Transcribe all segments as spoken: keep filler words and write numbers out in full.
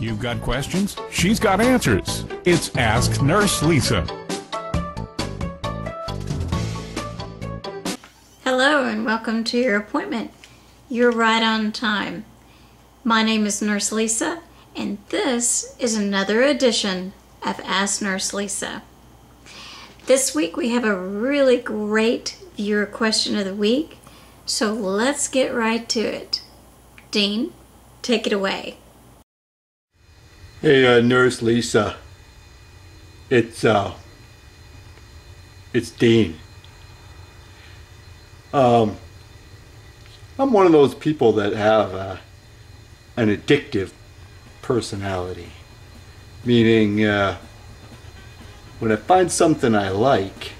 You've got questions? She's got answers. It's Ask Nurse Lisa. Hello and welcome to your appointment. You're right on time. My name is Nurse Lisa, and this is another edition of Ask Nurse Lisa. This week we have a really great viewer question of the week, so let's get right to it. Dean, take it away. Hey, uh, Nurse Lisa. It's uh, it's Dean. Um, I'm one of those people that have uh, an addictive personality, meaning uh, when I find something I like,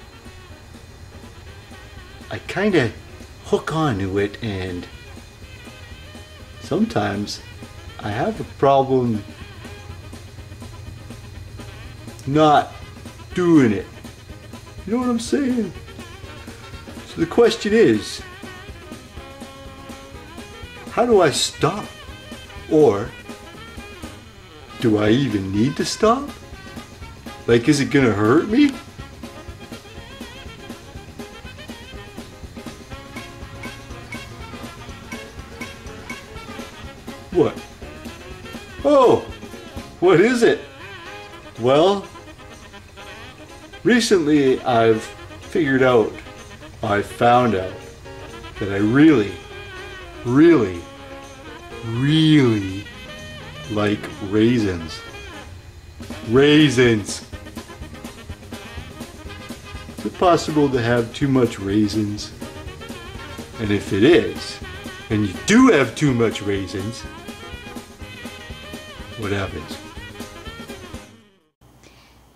I kind of hook onto it, and sometimes I have a problem not doing it. You know what I'm saying? So the question is, how do I stop? Or do I even need to stop? Like, is it gonna hurt me? What? Oh, what is it? Well, recently I've figured out, I found out that I really, really, really like raisins. Raisins! Is it possible to have too much raisins? And if it is, and you do have too much raisins, what happens?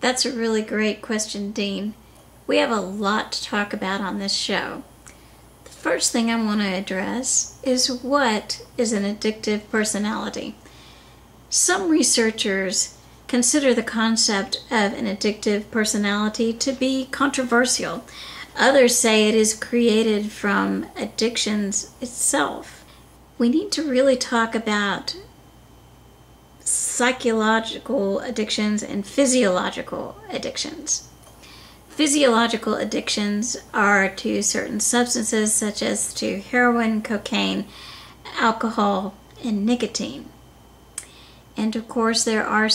That's a really great question, Dean. We have a lot to talk about on this show. The first thing I want to address is, what is an addictive personality? Some researchers consider the concept of an addictive personality to be controversial. Others say it is created from addictions itself. We need to really talk about psychological addictions and physiological addictions. Physiological addictions are to certain substances such as to heroin, cocaine, alcohol, and nicotine. And of course, there are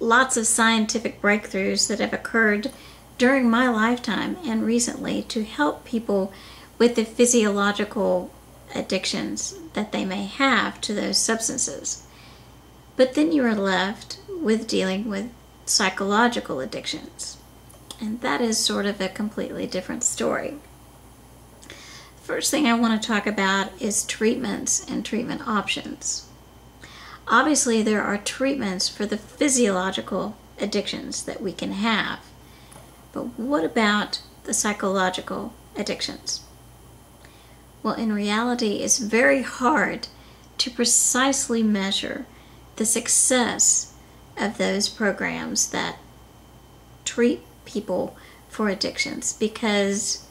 lots of scientific breakthroughs that have occurred during my lifetime and recently to help people with the physiological addictions that they may have to those substances. But then you are left with dealing with psychological addictions, and that is sort of a completely different story. First thing I want to talk about is treatments and treatment options. Obviously, there are treatments for the physiological addictions that we can have, but what about the psychological addictions? Well, in reality, it's very hard to precisely measure the success of those programs that treat people for addictions, because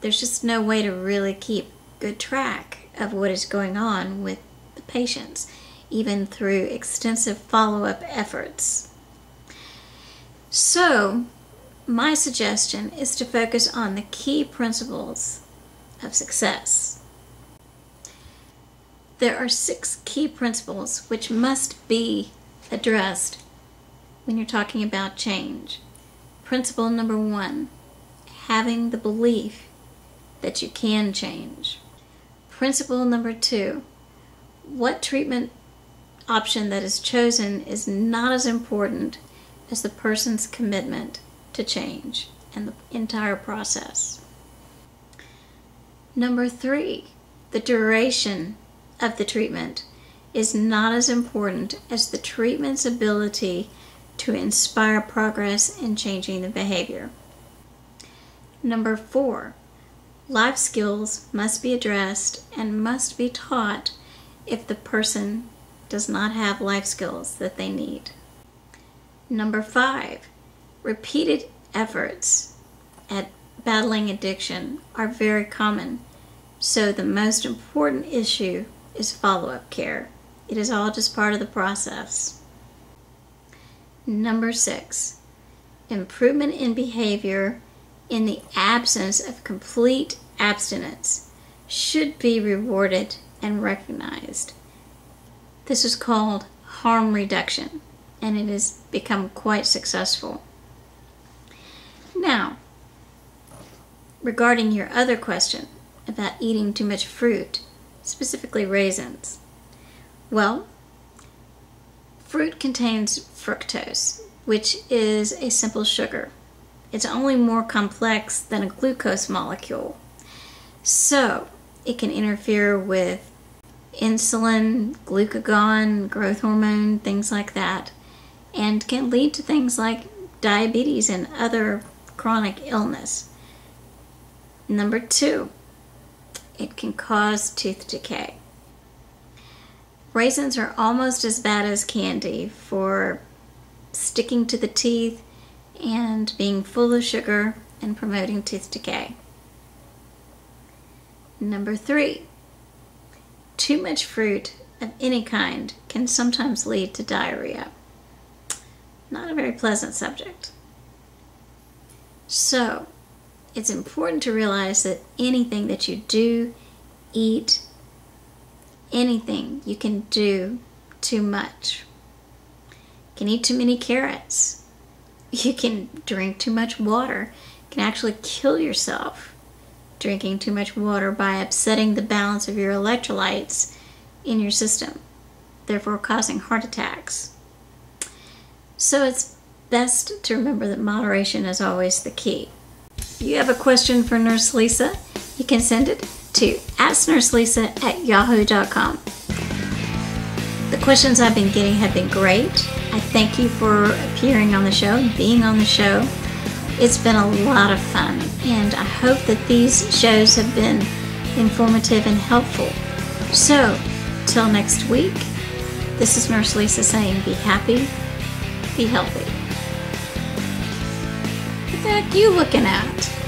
there's just no way to really keep good track of what is going on with the patients, even through extensive follow-up efforts. So my suggestion is to focus on the key principles of success. There are six key principles which must be addressed when you're talking about change. Principle number one, having the belief that you can change. Principle number two, what treatment option that is chosen is not as important as the person's commitment to change and the entire process. Number three, the duration of the treatment is not as important as the treatment's ability to inspire progress in changing the behavior. Number four, life skills must be addressed and must be taught if the person does not have life skills that they need. Number five, repeated efforts at battling addiction are very common, so the most important issue is follow-up care It is all just part of the process. Number six, improvement in behavior in the absence of complete abstinence should be rewarded and recognized. This is called harm reduction, and it has become quite successful. Now, regarding your other question about eating too much fruit, specifically raisins, well, fruit contains fructose, which is a simple sugar. It's only more complex than a glucose molecule, so it can interfere with insulin, glucagon, growth hormone, things like that, and can lead to things like diabetes and other chronic illness. Number two, it can cause tooth decay. Raisins are almost as bad as candy for sticking to the teeth and being full of sugar and promoting tooth decay. Number three, too much fruit of any kind can sometimes lead to diarrhea. Not a very pleasant subject. So, it's important to realize that anything that you do, eat, anything you can do too much. You can eat too many carrots. You can drink too much water. You can actually kill yourself drinking too much water by upsetting the balance of your electrolytes in your system, therefore causing heart attacks. So it's best to remember that moderation is always the key. If you have a question for Nurse Lisa, you can send it to ask nurse lisa at yahoo dot com. The questions I've been getting have been great. I thank you for appearing on the show and being on the show. It's been a lot of fun, and I hope that these shows have been informative and helpful. So, till next week, this is Nurse Lisa saying be happy, be healthy. What the heck are you looking at?